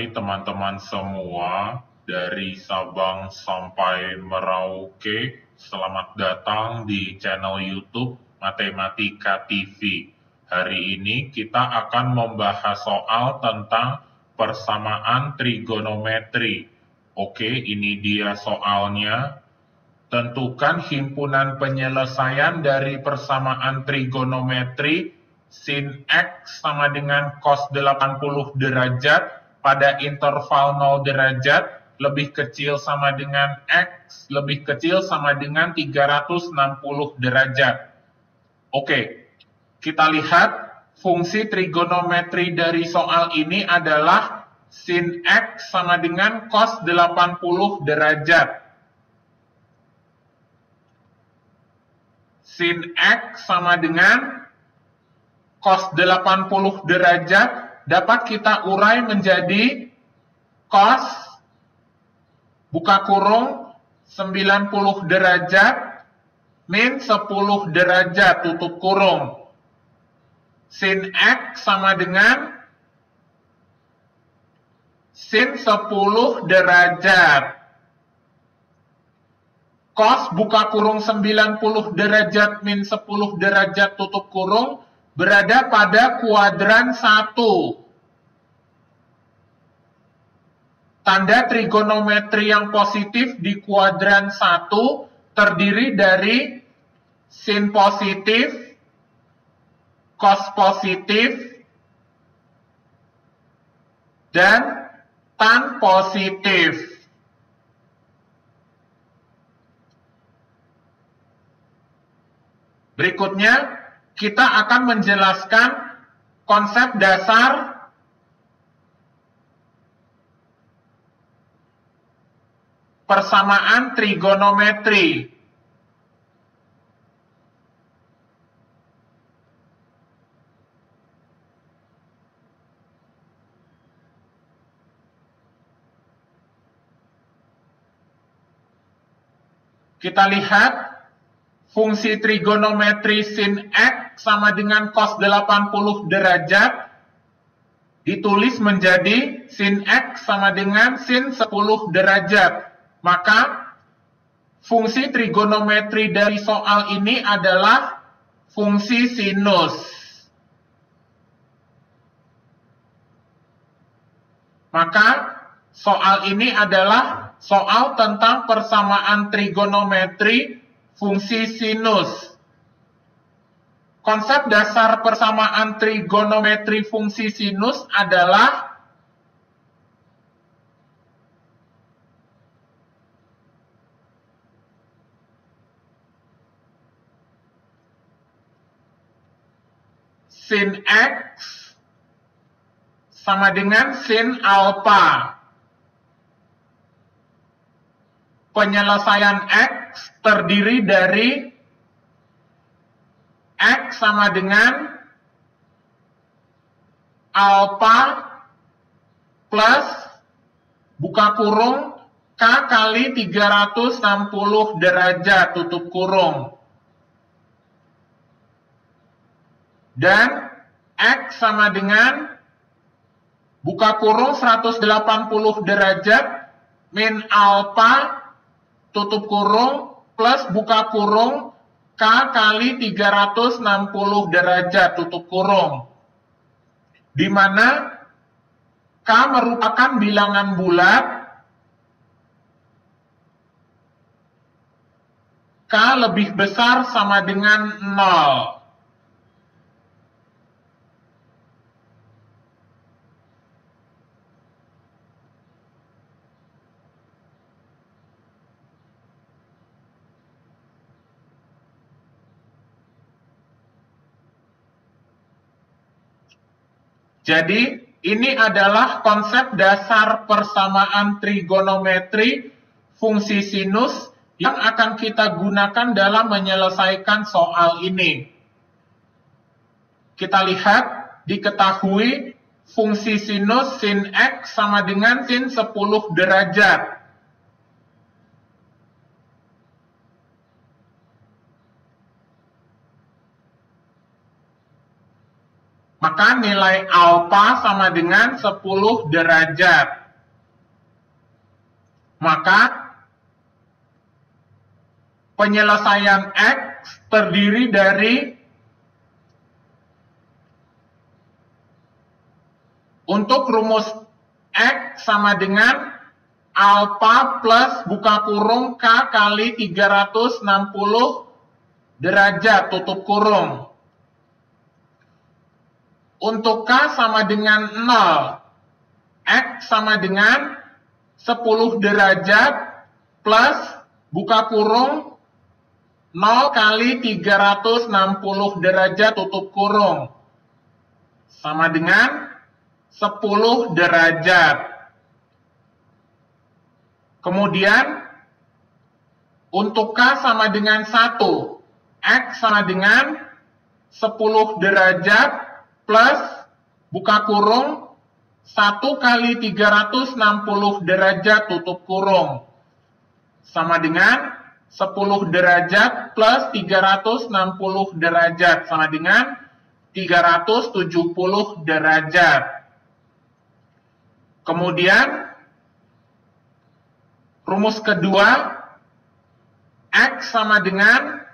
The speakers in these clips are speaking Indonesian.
Hai teman-teman semua dari Sabang sampai Merauke, selamat datang di channel YouTube Matematika TV. Hari ini kita akan membahas soal tentang persamaan trigonometri. Oke, ini dia soalnya. Tentukan himpunan penyelesaian dari persamaan trigonometri sin X sama dengan cos 80 derajat pada interval 0 derajat lebih kecil sama dengan X lebih kecil sama dengan 360 derajat. Oke, kita lihat fungsi trigonometri dari soal ini adalah sin X sama dengan cos 80 derajat. Sin X sama dengan cos 80 derajat dapat kita urai menjadi cos, buka kurung, 90 derajat, min 10 derajat, tutup kurung. Sin X sama dengan sin 10 derajat. Cos, buka kurung, 90 derajat, min 10 derajat, tutup kurung, berada pada kuadran 1. Tanda trigonometri yang positif di kuadran 1 terdiri dari sin positif, cos positif, dan tan positif. Berikutnya, kita akan menjelaskan konsep dasar persamaan trigonometri. Kita lihat fungsi trigonometri sin X sama dengan cos 80 derajat ditulis menjadi sin X sama dengan sin 10 derajat. Maka fungsi trigonometri dari soal ini adalah fungsi sinus. Maka soal ini adalah soal tentang persamaan trigonometri fungsi sinus. Konsep dasar persamaan trigonometri fungsi sinus adalah sin X sama dengan sin alfa. Penyelesaian X terdiri dari X sama dengan alfa plus buka kurung K kali 360 derajat tutup kurung. Dan X sama dengan buka kurung 180 derajat min alfa tutup kurung, plus buka kurung, K kali 360 derajat, tutup kurung. Di mana K merupakan bilangan bulat, K lebih besar sama dengan 0. Jadi, ini adalah konsep dasar persamaan trigonometri fungsi sinus yang akan kita gunakan dalam menyelesaikan soal ini. Kita lihat, diketahui fungsi sinus sin X sama dengan sin 10 derajat. Maka nilai alfa sama dengan 10 derajat. Maka penyelesaian X terdiri dari untuk rumus X sama dengan alfa plus buka kurung K kali 360 derajat tutup kurung. Untuk K sama dengan 0, X sama dengan 10 derajat plus buka kurung 0 kali 360 derajat tutup kurung. Sama dengan 10 derajat. Kemudian, untuk K sama dengan 1, X sama dengan 10 derajat plus buka kurung 1 kali 360 derajat tutup kurung. Sama dengan 10 derajat plus 360 derajat. Sama dengan 370 derajat. Kemudian, rumus kedua, X sama dengan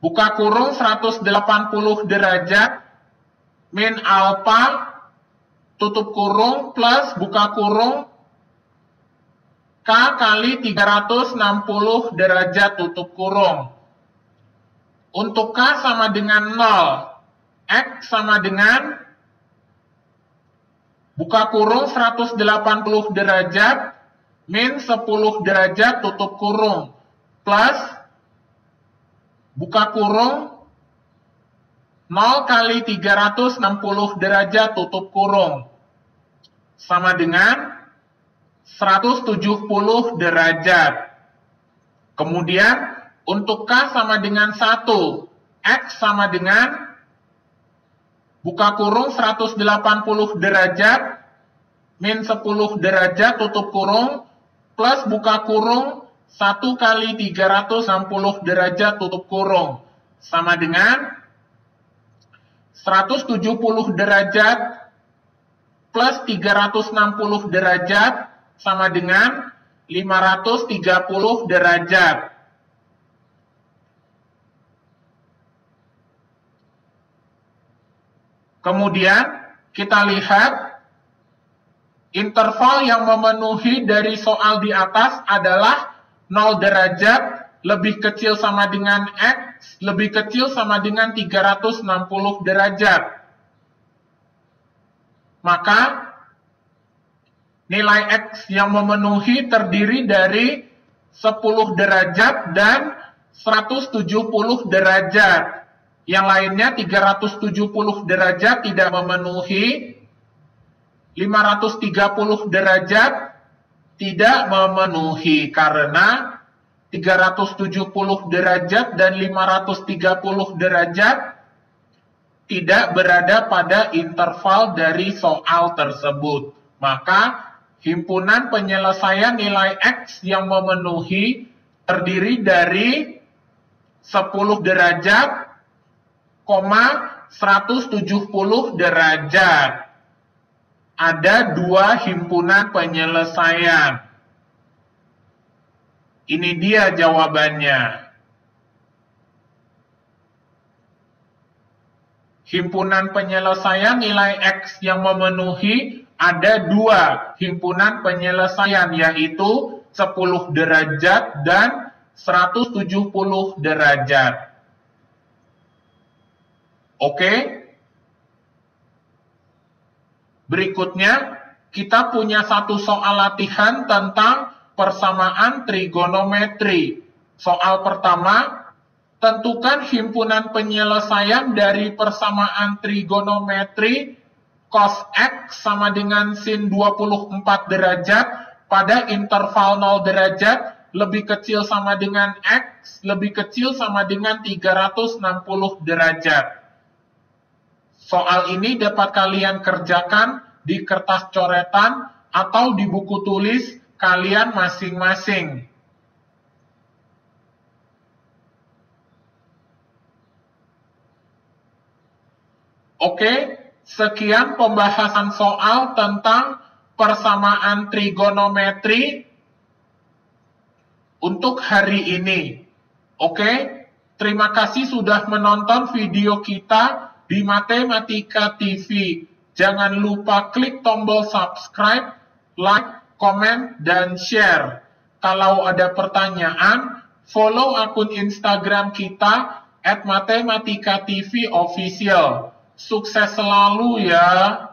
buka kurung 180 derajat min alfa tutup kurung plus buka kurung K kali 360 derajat tutup kurung. Untuk K sama dengan 0, X sama dengan buka kurung 180 derajat min 10 derajat tutup kurung plus buka kurung 0 kali 360 derajat tutup kurung. Sama dengan 170 derajat. Kemudian untuk K sama dengan 1. X sama dengan buka kurung 180 derajat min 10 derajat tutup kurung plus buka kurung 1 kali 360 derajat tutup kurung. Sama dengan 170 derajat plus 360 derajat sama dengan 530 derajat. Kemudian kita lihat interval yang memenuhi dari soal di atas adalah 0 derajat lebih kecil sama dengan X, lebih kecil sama dengan 360 derajat. Maka, nilai X yang memenuhi terdiri dari 10 derajat dan 170 derajat. Yang lainnya 370 derajat tidak memenuhi, 530 derajat tidak memenuhi karena 370 derajat dan 530 derajat tidak berada pada interval dari soal tersebut. Maka, himpunan penyelesaian nilai X yang memenuhi terdiri dari 10 derajat, 170 derajat. Ada dua himpunan penyelesaian. Ini dia jawabannya. Himpunan penyelesaian nilai X yang memenuhi ada dua himpunan penyelesaian, yaitu 10 derajat dan 170 derajat. Oke? Berikutnya, kita punya satu soal latihan tentang persamaan trigonometri. Soal pertama, tentukan himpunan penyelesaian dari persamaan trigonometri cos X sama dengan sin 24 derajat pada interval 0 derajat lebih kecil sama dengan X, lebih kecil sama dengan 360 derajat. Soal ini dapat kalian kerjakan di kertas coretan atau di buku tulis kalian masing-masing. Oke, sekian pembahasan soal tentang persamaan trigonometri untuk hari ini. Oke, terima kasih sudah menonton video kita di Matematika TV. Jangan lupa klik tombol subscribe, like, komen, dan share. Kalau ada pertanyaan, follow akun Instagram kita @matematikatv official. Sukses selalu ya.